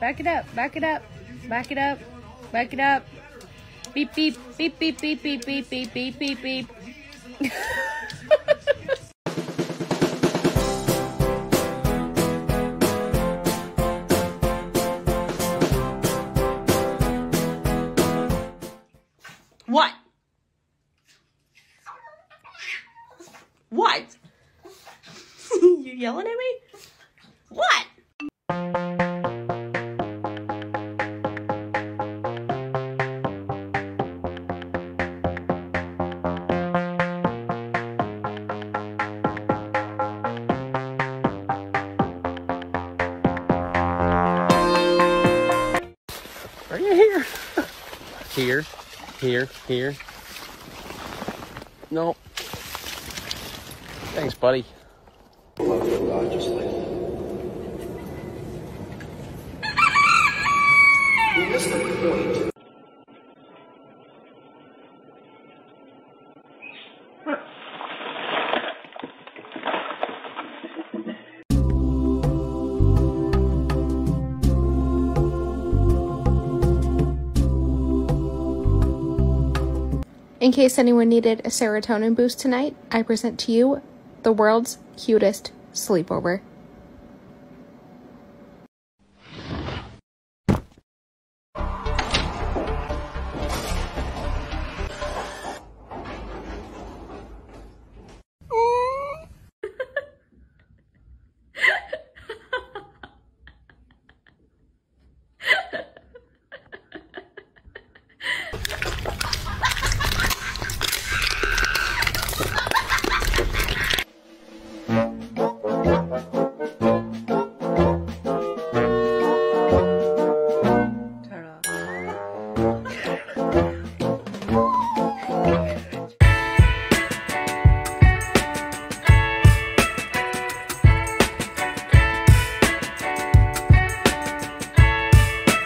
Back it up, back it up, back it up, back it up. Beep, beep, beep, beep, beep, beep, beep, beep, beep, beep, beep. What? What? You yelling at me? What? Are you here? Here, here, here. No. Thanks, buddy. In case anyone needed a serotonin boost tonight, I present to you the world's cutest sleepover.